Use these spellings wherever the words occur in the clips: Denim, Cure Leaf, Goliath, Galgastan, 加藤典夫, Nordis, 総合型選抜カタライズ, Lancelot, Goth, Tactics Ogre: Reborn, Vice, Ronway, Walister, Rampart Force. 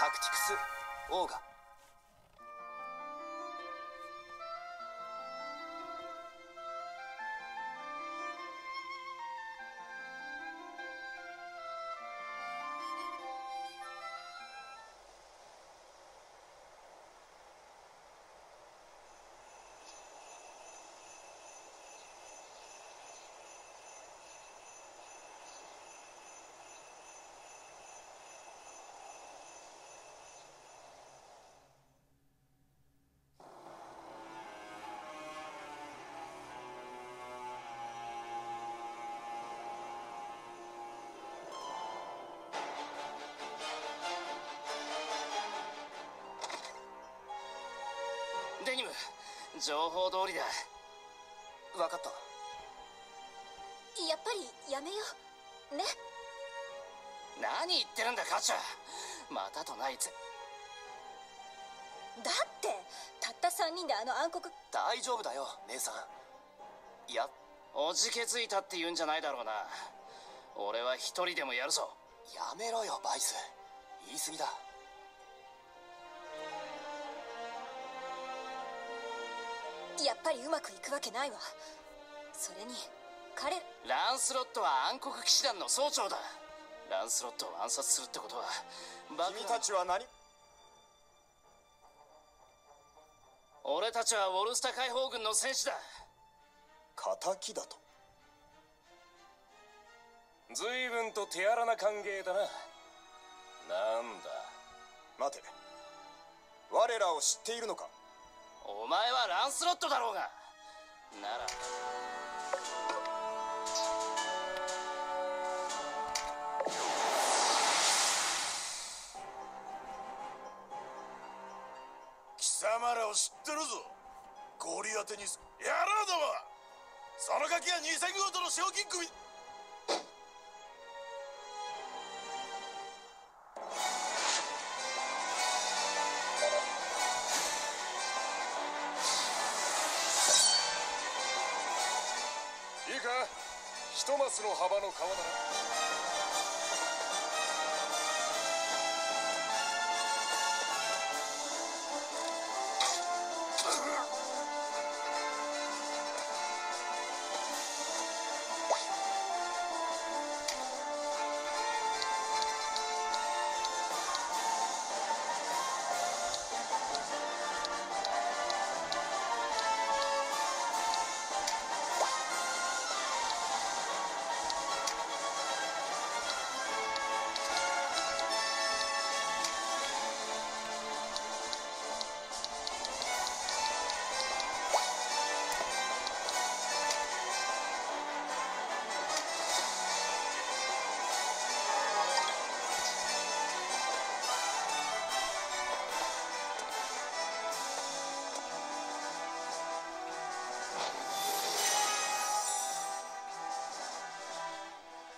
Tactics Ogre。デニム、情報通りだ。分かった。やっぱりやめようね。何言ってるんだカチャ。またとないつだってたった3人であの暗黒。大丈夫だよ姉さん。いや、おじけづいたって言うんじゃないだろうな。俺は一人でもやるぞ。やめろよバイス、言い過ぎだ。やっぱりうまくいくわけないわ。それに彼ランスロットは暗黒騎士団の総長だ。ランスロットを暗殺するってことは君たちは何。俺たちはウォルスタ解放軍の戦士だ。敵だと。随分と手荒な歓迎だな。なんだ、待て、我らを知っているのか。お前はランスロットだろうが。なら貴様らを知ってるぞ。ゴリアテにすやらうども。そのガキは偽ゴートの賞金組。一マスの幅の川だな。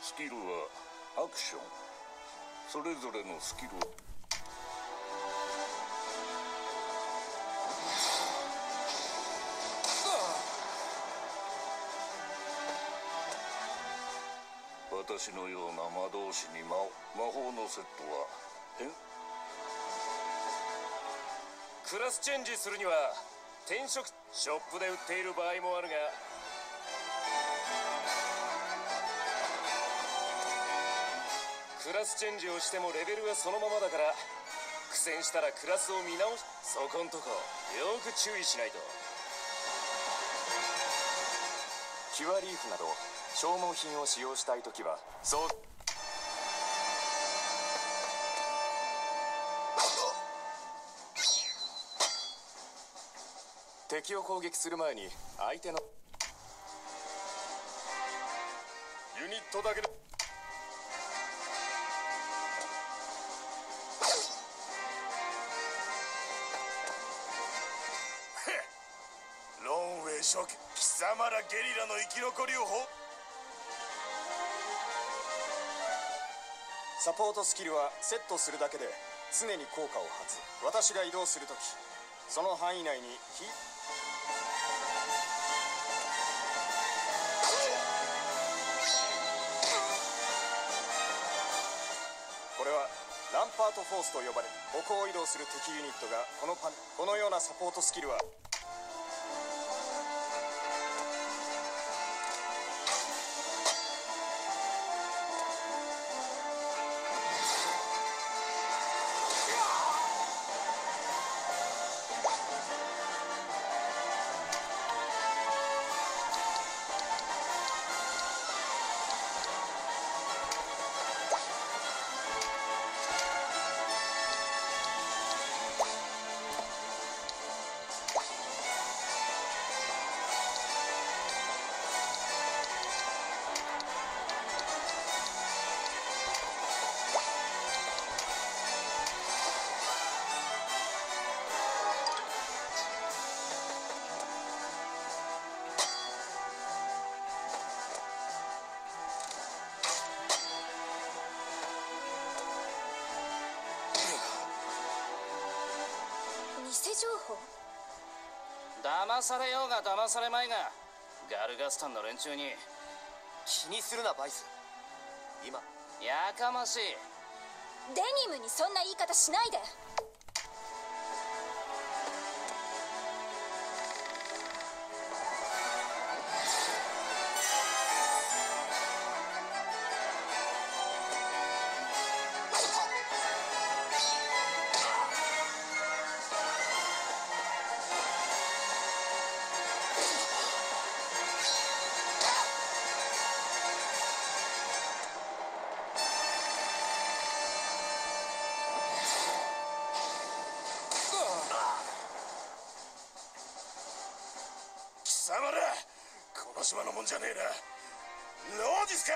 スキルはアクション、それぞれのスキルは。私のような魔導士に魔法のセットはクラスチェンジするには転職ショップで売っている場合もあるが、クラスチェンジをしてもレベルがそのままだから苦戦したらクラスを見直し、そこんとこよく注意しないと。キュアリーフなど消耗品を使用したいときはそう。敵を攻撃する前に相手のユニットだけでロンウェイ諸貴様らゲリラの生き残りをサポートスキルはセットするだけで常に効果を発す。私が移動するときその範囲内にこれはランパートフォースと呼ばれる、歩行移動する敵ユニットがこのようなサポートスキルは騙されようが騙されまいが、ガルガスタンの連中に気にするなバイス。今やかましい。デニムにそんな言い方しないで。島のもんじゃねえな。ノーディスか。